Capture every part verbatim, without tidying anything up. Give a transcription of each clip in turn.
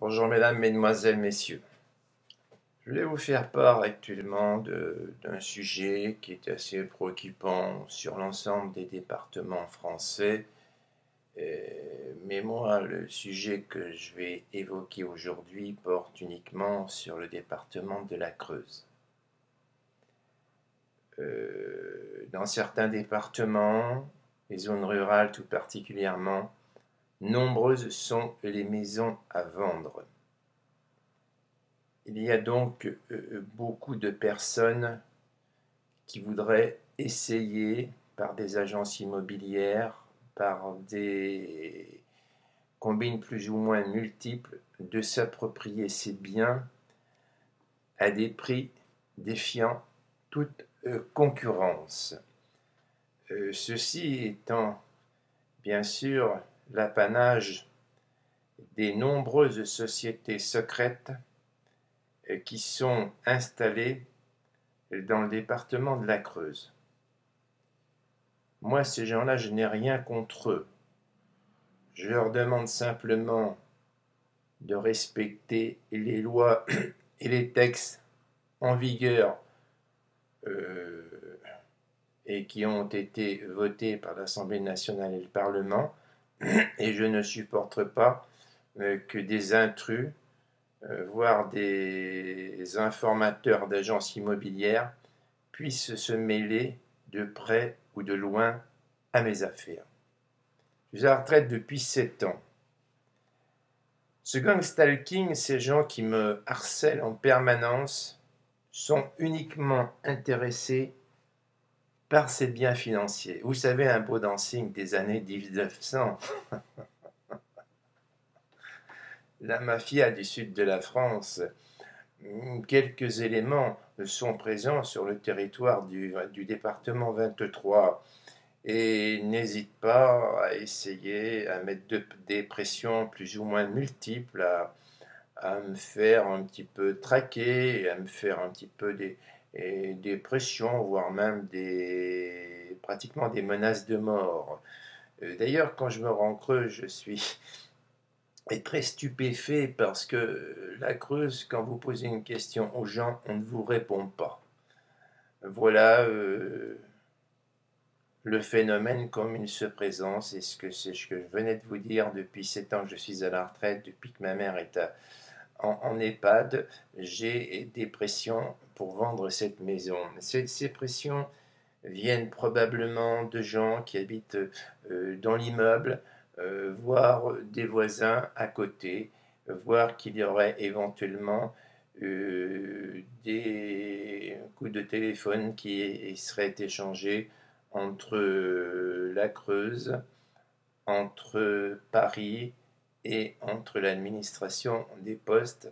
Bonjour mesdames, mesdemoiselles, messieurs. Je voulais vous faire part actuellement d'un sujet qui est assez préoccupant sur l'ensemble des départements français. Euh, mais moi, le sujet que je vais évoquer aujourd'hui porte uniquement sur le département de la Creuse. Euh, dans certains départements, les zones rurales tout particulièrement, nombreuses sont les maisons à vendre. Il y a donc euh, beaucoup de personnes qui voudraient essayer par des agences immobilières, par des combines plus ou moins multiples, de s'approprier ces biens à des prix défiant toute euh, concurrence. Euh, ceci étant bien sûr l'apanage des nombreuses sociétés secrètes qui sont installées dans le département de la Creuse. Moi, ces gens-là, je n'ai rien contre eux. Je leur demande simplement de respecter les lois et les textes en vigueur euh, et qui ont été votés par l'Assemblée nationale et le Parlement. Et je ne supporterai pas euh, que des intrus, euh, voire des informateurs d'agences immobilières, puissent se mêler de près ou de loin à mes affaires. Je suis à la retraite depuis sept ans. Ce gang stalking, ces gens qui me harcèlent en permanence, sont uniquement intéressés par ses biens financiers. Vous savez, un beau dancing des années mille neuf cents. La mafia du sud de la France. Quelques éléments sont présents sur le territoire du, du département vingt-trois et n'hésitent pas à essayer à mettre de, des pressions plus ou moins multiples, à, à me faire un petit peu traquer, à me faire un petit peu des... et des pressions, voire même des, pratiquement des menaces de mort. D'ailleurs, quand je me rends en Creuse, je suis très stupéfait parce que la Creuse, quand vous posez une question aux gens, on ne vous répond pas. Voilà euh, le phénomène comme il se présente. C'est ce que, ce que je venais de vous dire depuis sept ans que je suis à la retraite, depuis que ma mère est à... En, en EHPAD, j'ai des pressions pour vendre cette maison. Ces, ces pressions viennent probablement de gens qui habitent euh, dans l'immeuble, euh, voire des voisins à côté, voire qu'il y aurait éventuellement euh, des coups de téléphone qui seraient échangés entre euh, la Creuse, entre Paris et entre l'administration des postes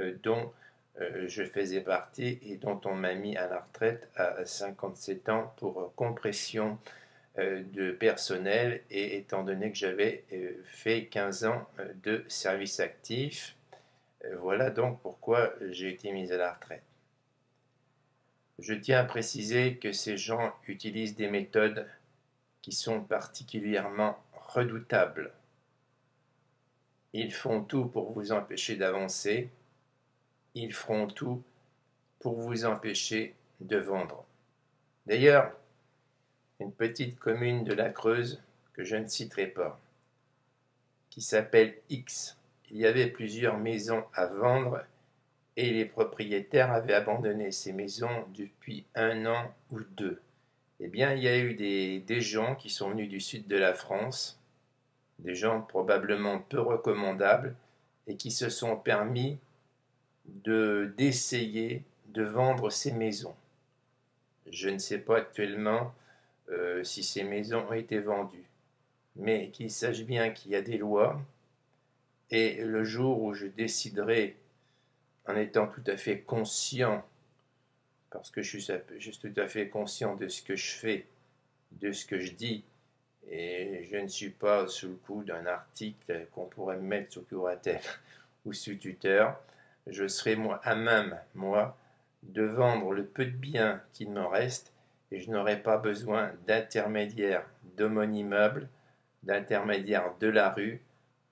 euh, dont euh, je faisais partie et dont on m'a mis à la retraite à cinquante-sept ans pour compression euh, de personnel, et étant donné que j'avais euh, fait quinze ans euh, de service actif, euh, voilà donc pourquoi j'ai été mis à la retraite. Je tiens à préciser que ces gens utilisent des méthodes qui sont particulièrement redoutables. Ils font tout pour vous empêcher d'avancer. Ils feront tout pour vous empêcher de vendre. D'ailleurs, une petite commune de la Creuse, que je ne citerai pas, qui s'appelle X. Il y avait plusieurs maisons à vendre et les propriétaires avaient abandonné ces maisons depuis un an ou deux. Eh bien, il y a eu des, des gens qui sont venus du sud de la France, des gens probablement peu recommandables, et qui se sont permis de d'essayer de vendre ces maisons. Je ne sais pas actuellement euh, si ces maisons ont été vendues, mais qu'ils sachent bien qu'il y a des lois, et le jour où je déciderai, en étant tout à fait conscient, parce que je suis, je suis tout à fait conscient de ce que je fais, de ce que je dis, et je ne suis pas sous le coup d'un article qu'on pourrait me mettre sous curatelle ou sous tuteur. Je serai moi à même, moi, de vendre le peu de biens qu'il me reste, et je n'aurai pas besoin d'intermédiaire de mon immeuble, d'intermédiaire de la rue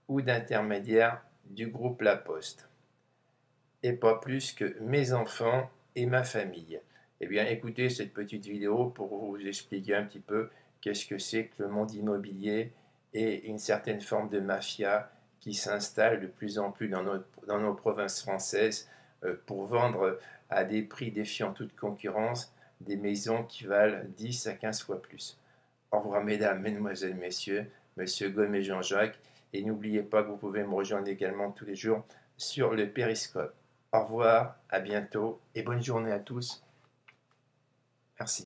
ou d'intermédiaire du groupe La Poste, et pas plus que mes enfants et ma famille. Eh bien, écoutez cette petite vidéo pour vous expliquer un petit peu qu'est-ce que c'est que le monde immobilier et une certaine forme de mafia qui s'installe de plus en plus dans nos, dans nos provinces françaises euh, pour vendre à des prix défiant toute concurrence des maisons qui valent dix à quinze fois plus. Au revoir mesdames, mesdemoiselles, messieurs, monsieur Gaumet Jean-Jacques, et n'oubliez pas que vous pouvez me rejoindre également tous les jours sur le Périscope. Au revoir, à bientôt et bonne journée à tous. Merci.